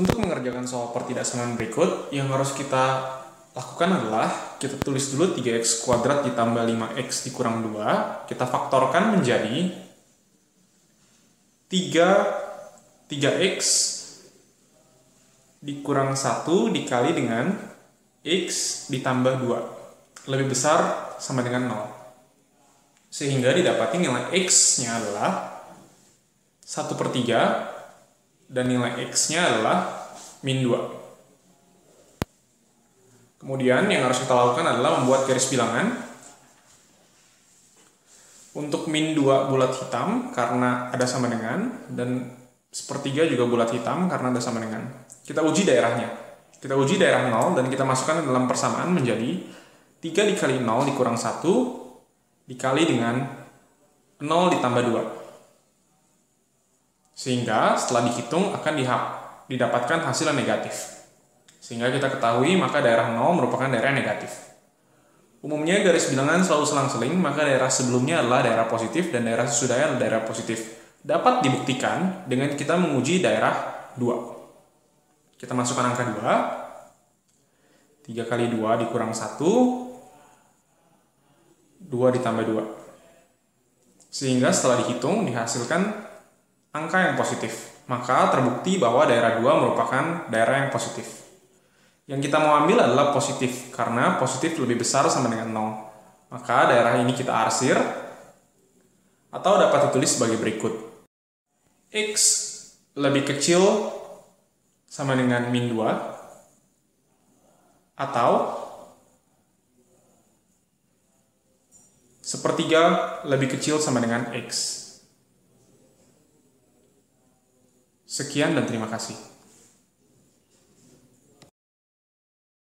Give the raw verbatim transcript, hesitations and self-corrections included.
Untuk mengerjakan soal pertidaksamaan berikut, yang harus kita lakukan adalah kita tulis dulu tiga x kuadrat ditambah lima x dikurang dua, kita faktorkan menjadi tiga, tiga x dikurang satu dikali dengan x ditambah dua, lebih besar sama dengan nol. Sehingga didapati nilai x-nya adalah satu per tiga dan nilai x-nya adalah min dua. Kemudian yang harus kita lakukan adalah membuat garis bilangan. Untuk min dua bulat hitam karena ada sama dengan, dan sepertiga juga bulat hitam karena ada sama dengan. Kita uji daerahnya. Kita uji daerah nol dan kita masukkan dalam persamaan menjadi tiga dikali nol dikurang satu dikali dengan nol ditambah dua. Sehingga setelah dihitung akan didapatkan hasil yang negatif. Sehingga kita ketahui maka daerah nol merupakan daerah negatif. Umumnya garis bilangan selalu selang-seling, maka daerah sebelumnya adalah daerah positif dan daerah sesudahnya adalah daerah positif. Dapat dibuktikan dengan kita menguji daerah dua. Kita masukkan angka dua. tiga kali dua dikurang satu. dua ditambah dua. Sehingga setelah dihitung dihasilkan angka yang positif. Maka terbukti bahwa daerah dua merupakan daerah yang positif. Yang kita mau ambil adalah positif, karena positif lebih besar sama dengan nol. Maka daerah ini kita arsir, atau dapat ditulis sebagai berikut. X lebih kecil sama dengan min dua, atau sepertiga lebih kecil sama dengan X. Sekian dan terima kasih.